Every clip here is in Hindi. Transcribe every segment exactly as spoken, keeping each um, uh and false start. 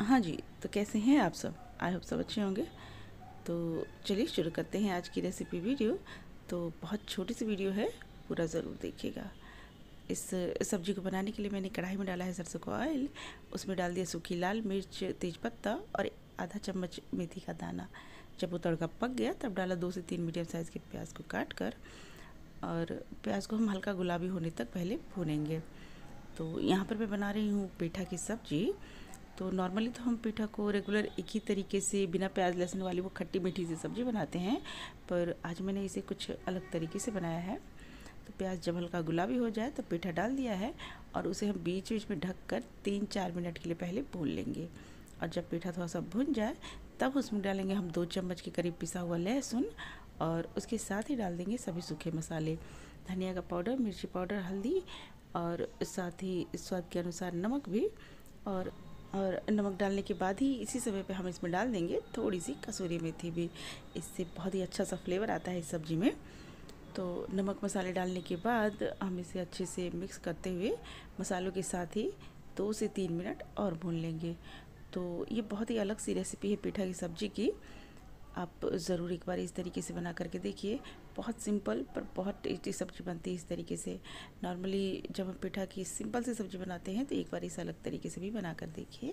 हाँ जी, तो कैसे हैं आप सब? आई होप सब अच्छे होंगे। तो चलिए शुरू करते हैं आज की रेसिपी वीडियो। तो बहुत छोटी सी वीडियो है, पूरा ज़रूर देखिएगा। इस सब्जी को बनाने के लिए मैंने कढ़ाई में डाला है सरसों का ऑयल, उसमें डाल दिया सूखी लाल मिर्च, तेज़पत्ता और आधा चम्मच मेथी का दाना। जब वो तड़का पक गया तब डाला दो से तीन मीडियम साइज़ के प्याज को काट कर, और प्याज को हम हल्का गुलाबी होने तक पहले भूनेंगे। तो यहाँ पर मैं बना रही हूँ पेठा की सब्ज़ी। तो नॉर्मली तो हम पेठा को रेगुलर एक ही तरीके से बिना प्याज लहसुन वाली वो खट्टी मीठी सी सब्ज़ी बनाते हैं, पर आज मैंने इसे कुछ अलग तरीके से बनाया है। तो प्याज जब हल्का गुलाबी हो जाए तो पेठा डाल दिया है, और उसे हम बीच बीच में ढक कर तीन चार मिनट के लिए पहले भून लेंगे। और जब पेठा थोड़ा सा भुन जाए तब उसमें डालेंगे हम दो चम्मच के करीब पिसा हुआ लहसुन, और उसके साथ ही डाल देंगे सभी सूखे मसाले, धनिया का पाउडर, मिर्ची पाउडर, हल्दी, और साथ ही स्वाद के अनुसार नमक भी। और और नमक डालने के बाद ही इसी समय पे हम इसमें डाल देंगे थोड़ी सी कसूरी मेथी भी। इससे बहुत ही अच्छा सा फ्लेवर आता है इस सब्ज़ी में। तो नमक मसाले डालने के बाद हम इसे अच्छे से मिक्स करते हुए मसालों के साथ ही दो से तीन मिनट और भून लेंगे। तो ये बहुत ही अलग सी रेसिपी है पेठा की सब्ज़ी की। आप ज़रूर एक बार इस तरीके से बना करके देखिए। बहुत सिंपल पर बहुत टेस्टी सब्ज़ी बनती है इस तरीके से। नॉर्मली जब हम पेठा की सिंपल सी सब्ज़ी बनाते हैं तो एक बार इस अलग तरीके से भी बना कर देखिए।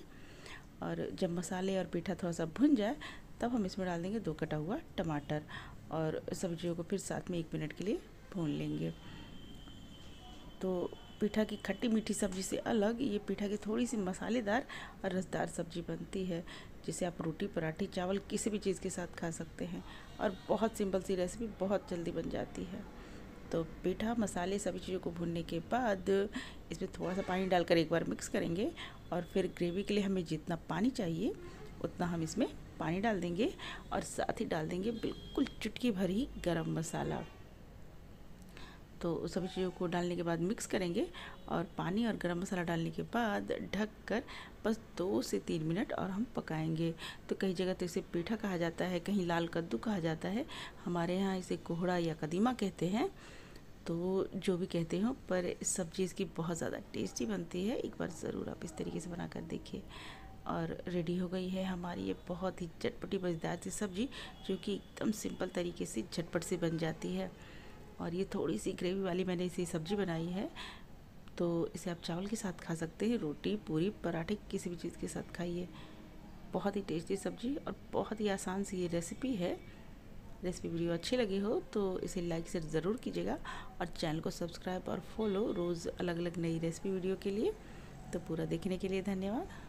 और जब मसाले और पेठा थोड़ा सा भुन जाए तब हम इसमें डाल देंगे दो कटा हुआ टमाटर, और सब्जियों को फिर साथ में एक मिनट के लिए भून लेंगे। तो पेठा की खट्टी मीठी सब्ज़ी से अलग ये पेठा की थोड़ी सी मसालेदार और रसदार सब्ज़ी बनती है, जिसे आप रोटी, पराठे, चावल किसी भी चीज़ के साथ खा सकते हैं। और बहुत सिंपल सी रेसिपी, बहुत जल्दी बन जाती है। तो पेठा, मसाले, सभी चीज़ों को भूनने के बाद इसमें थोड़ा सा पानी डालकर एक बार मिक्स करेंगे, और फिर ग्रेवी के लिए हमें जितना पानी चाहिए उतना हम इसमें पानी डाल देंगे, और साथ ही डाल देंगे बिल्कुल चुटकी भर ही गरम मसाला। तो सभी चीज़ों को डालने के बाद मिक्स करेंगे, और पानी और गरम मसाला डालने के बाद ढक कर बस दो से तीन मिनट और हम पकाएंगे। तो कई जगह तो इसे पेठा कहा जाता है, कहीं लाल कद्दू कहा जाता है, हमारे यहाँ इसे कोहड़ा या कदीमा कहते हैं। तो जो भी कहते हो, पर सब्ज़ी इसकी बहुत ज़्यादा टेस्टी बनती है। एक बार ज़रूर आप इस तरीके से बना कर देखिए। और रेडी हो गई है हमारी ये बहुत ही चटपटी मज़ेदार सी सब्ज़ी, जो कि एकदम सिंपल तरीके से झटपट से बन जाती है। और ये थोड़ी सी ग्रेवी वाली मैंने इसी सब्ज़ी बनाई है। तो इसे आप चावल के साथ खा सकते हैं, रोटी, पूरी, पराठे, किसी भी चीज़ के साथ खाइए। बहुत ही टेस्टी सब्ज़ी और बहुत ही आसान सी ये रेसिपी है। रेसिपी वीडियो अच्छी लगी हो तो इसे लाइक से ज़रूर कीजिएगा, और चैनल को सब्सक्राइब और फॉलो रोज़ अलग अलग नई रेसिपी वीडियो के लिए। तो पूरा देखने के लिए धन्यवाद।